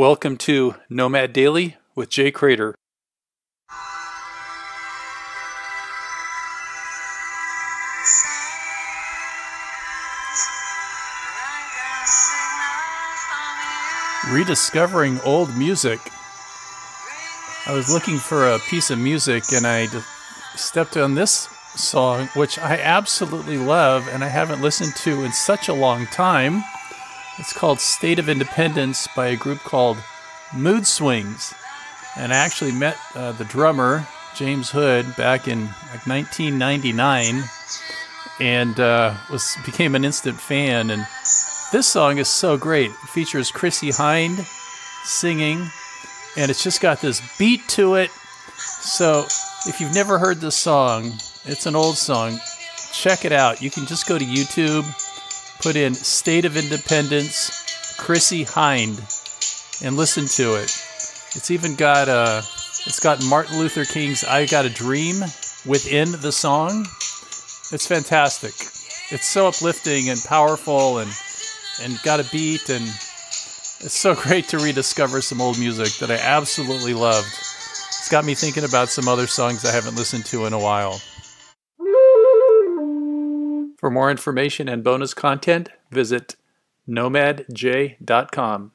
Welcome to Nomad Daily with Jay Cradeur. Rediscovering old music. I was looking for a piece of music and I stepped on this song, which I absolutely love and I haven't listened to in such a long time. It's called State of Independence by a group called Mood Swings. And I actually met the drummer, James Hood, back in 1999 and became an instant fan. And this song is so great. It features Chrissy Hynde singing, and it's just got this beat to it. So if you've never heard this song, it's an old song, check it out. You can just go to YouTube. Put in State of Independence, Chrissy Hynde, and listen to it. It's even got Martin Luther King's "I Got a Dream" within the song. It's fantastic. It's so uplifting and powerful, and got a beat, and it's so great to rediscover some old music that I absolutely loved. It's got me thinking about some other songs I haven't listened to in a while. For more information and bonus content, visit nomadjay.com.